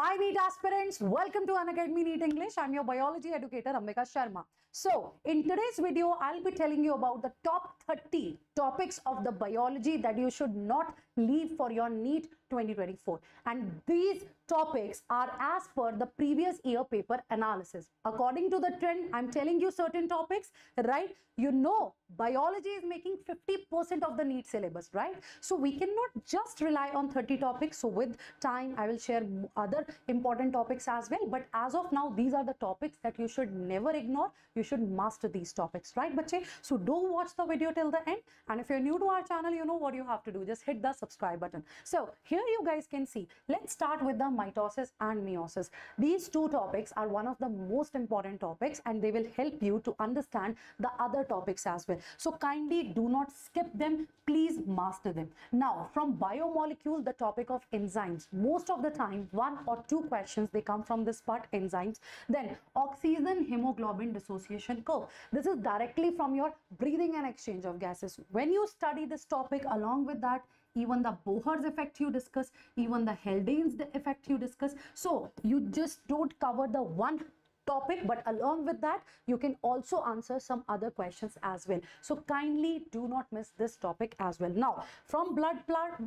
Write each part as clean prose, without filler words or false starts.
Hi NEET aspirants, welcome to Unacademy NEET English. I'm your biology educator Ambika Sharma. So in today's video, I'll be telling you about the top 30 topics of the biology that you should not leave for your NEET 2024. And these topics are as per the previous year paper analysis. According to the trend, I'm telling you certain topics, right? You know, biology is making 50% of the NEET syllabus, right? So we cannot just rely on 30 topics. So with time, I will share other important topics as well, but as of now, these are the topics that you should never ignore. You should master these topics, right bachche? So do watch the video till the end, and if you're new to our channel, you know what you have to do, just hit the subscribe button. So here you guys can see, let's start with the mitosis and meiosis. These two topics are one of the most important topics, and they will help you to understand the other topics as well. So kindly do not skip them, please master them. Now from biomolecule, the topic of enzymes, most of the time one or two questions they come from this part, enzymes. Then oxygen hemoglobin dissociation curve, this is directly from your breathing and exchange of gases. When you study this topic, along with that even the Bohr's effect you discuss, even the Haldane's effect you discuss. So you just don't cover the one topic, but along with that you can also answer some other questions as well. So kindly do not miss this topic as well. Now from blood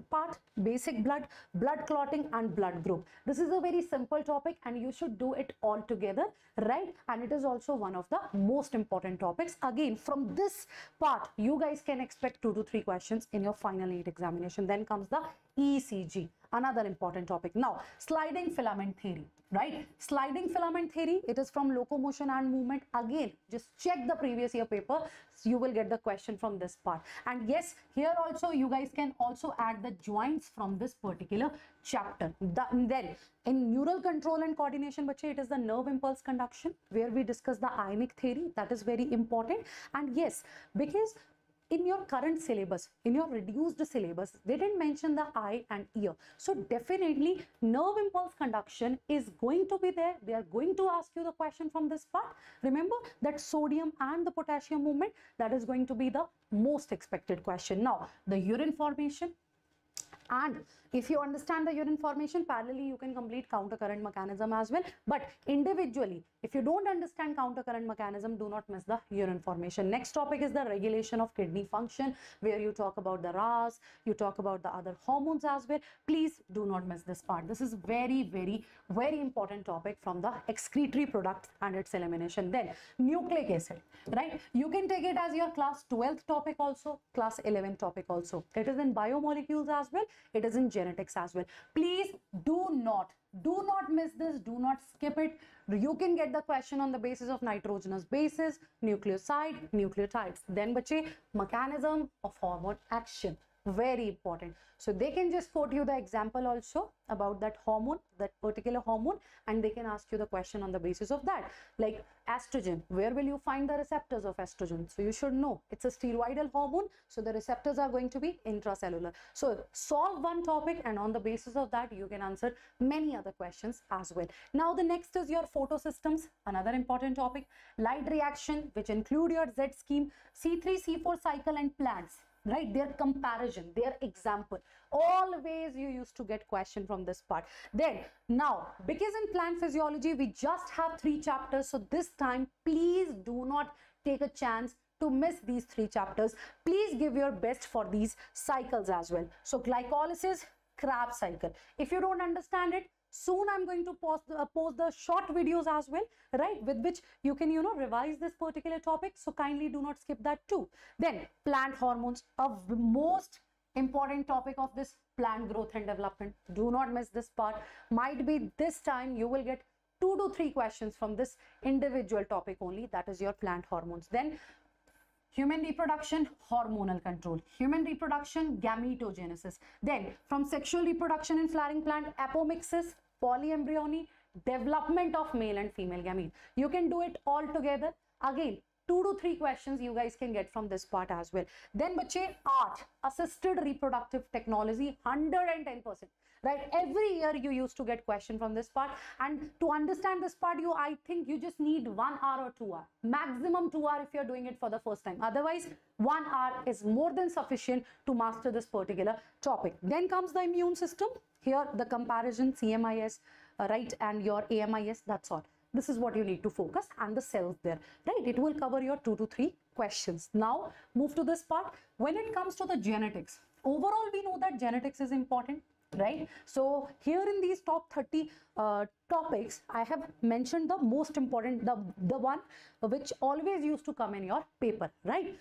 part, basic blood, blood clotting and blood group. This is a very simple topic and you should do it all together, right? And it is also one of the most important topics. Again, from this part you guys can expect 2 to 3 questions in your final NEET examination. Then comes the ECG, another important topic. Now sliding filament theory, right? Sliding filament theory, it is from locomotion and movement. Again, just check the previous year paper, you will get the question from this part. And yes, here also you guys can also add the joints from this particular chapter. Then in neural control and coordination, it is the nerve impulse conduction, where we discuss the ionic theory. That is very important. And yes, because in your current syllabus, in your reduced syllabus, they didn't mention the eye and ear. So definitely nerve impulse conduction is going to be there. They are going to ask you the question from this part. Remember that sodium and the potassium movement, that is going to be the most expected question. Now the urine formation. And if you understand the urine formation, parallelly you can complete countercurrent mechanism as well. But individually, if you don't understand countercurrent mechanism, do not miss the urine formation. Next topic is the regulation of kidney function, where you talk about the RAAS, you talk about the other hormones as well. Please do not miss this part. This is very, very, very important topic from the excretory products and its elimination. Then nucleic acid, right? You can take it as your class 12th topic also, class 11th topic also. It is in biomolecules as well. It is in genetics as well. Please do not miss this, do not skip it. You can get the question on the basis of nitrogenous bases, nucleoside, nucleotides. Then bache, mechanism of hormone action, very important. So they can just quote you the example also about that hormone, that particular hormone, and they can ask you the question on the basis of that. Like estrogen, where will you find the receptors of estrogen? So you should know it's a steroidal hormone, so the receptors are going to be intracellular. So solve one topic, and on the basis of that you can answer many other questions as well. Now the next is your photosystems, another important topic. Light reaction, which include your Z scheme, C3 C4 cycle and plants, right? Their comparison, their example, always you used to get question from this part. Then now, because in plant physiology we just have 3 chapters, so this time please do not take a chance to miss these 3 chapters. Please give your best for these cycles as well. So glycolysis, Krebs cycle, if you don't understand it, soon I'm going to post the short videos as well, right, with which you can, you know, revise this particular topic. So kindly do not skip that too. Then plant hormones, of the most important topic of this, plant growth and development. Do not miss this part. Might be this time you will get 2 to 3 questions from this individual topic only, that is your plant hormones. Then human reproduction, hormonal control, human reproduction, gametogenesis. Then from sexual reproduction in flowering plant, apomixis, polyembryony, development of male and female gamete. You can do it all together. Again, 2 to 3 questions you guys can get from this part as well. Then bache, art, assisted reproductive technology, 110%, right? Every year you used to get question from this part, and to understand this part, I think you just need 1 hour or 2 hours, maximum 2 hours if you're doing it for the first time. Otherwise, 1 hour is more than sufficient to master this particular topic. Then comes the immune system. Here the comparison CMIS, right, and your AMIS, that's all. This is what you need to focus, and the cells there, right? It will cover your 2 to 3 questions. Now move to this part. When it comes to the genetics, overall we know that genetics is important, right? So here in these top 30 topics, I have mentioned the most important, the one which always used to come in your paper, right?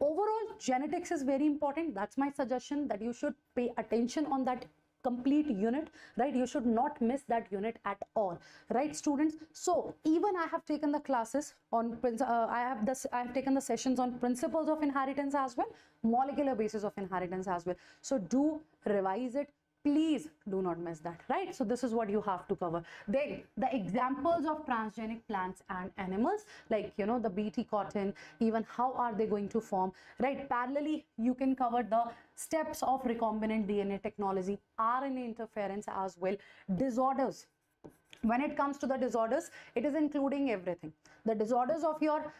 Overall genetics is very important. That's my suggestion, that you should pay attention on that complete unit, right? You should not miss that unit at all, right, students? So even I have taken the classes on I have taken the sessions on principles of inheritance as well, molecular basis of inheritance as well. So do revise it. Please do not miss that, right? So this is what you have to cover. Then the examples of transgenic plants and animals, like, you know, the BT cotton, even how are they going to form, right? Parallelly, you can cover the steps of recombinant DNA technology, RNA interference as well, disorders. When it comes to the disorders, it is including everything. The disorders of your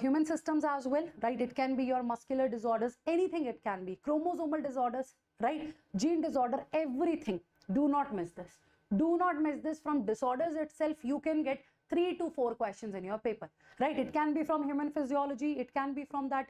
human systems as well, right? It can be your muscular disorders, anything it can be, chromosomal disorders, right, gene disorder, everything. Do not miss this. Do not miss this. From disorders itself, you can get 3 to 4 questions in your paper, right? It can be from human physiology, it can be from that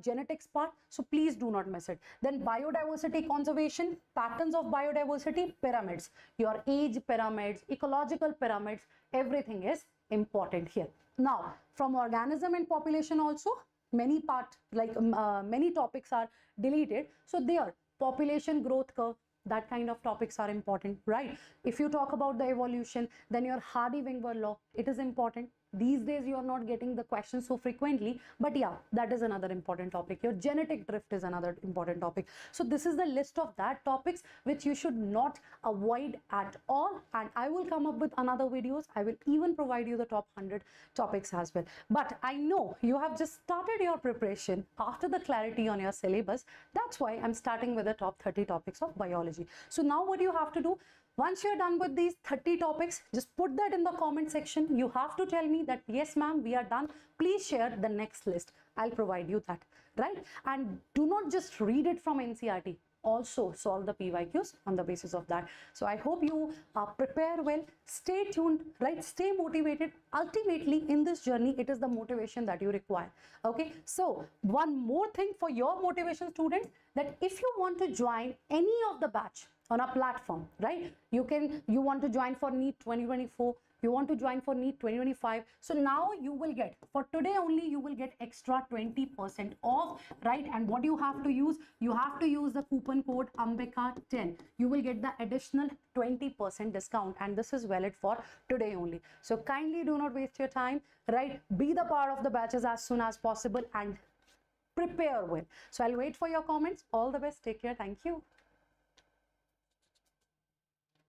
genetics part. So please do not miss it. Then biodiversity conservation, patterns of biodiversity, pyramids, your age pyramids, ecological pyramids, everything is important here. Now, from organism and population also, many topics are deleted. So there, population growth curve, that kind of topics are important, right? If you talk about the evolution, then your Hardy-Weinberg law, it is important. These days you are not getting the questions so frequently, but yeah, that is another important topic. Your genetic drift is another important topic. So this is the list of that topics which you should not avoid at all, and I will come up with another videos. I will even provide you the top 100 topics as well. But I know you have just started your preparation after the clarity on your syllabus. That's why I'm starting with the top 30 topics of biology. So now what you have to do, once you're done with these 30 topics, just put that in the comment section. You have to tell me that, yes ma'am, we are done. Please share the next list. I'll provide you that, right? And do not just read it from NCRT. Also solve the PYQs on the basis of that. So I hope you prepare well. Stay tuned, right? Stay motivated. Ultimately, in this journey, it is the motivation that you require, okay? So one more thing for your motivation, students, that if you want to join any of the batch on a platform, right? You want to join for NEET 2024, you want to join for NEET 2025. So now you will get, for today only, you will get extra 20% off, right? And what you have to use the coupon code AMBIKA10. You will get the additional 20% discount, and this is valid for today only. So kindly do not waste your time, right? Be the part of the batches as soon as possible and prepare well. So I'll wait for your comments. All the best. Take care. Thank you.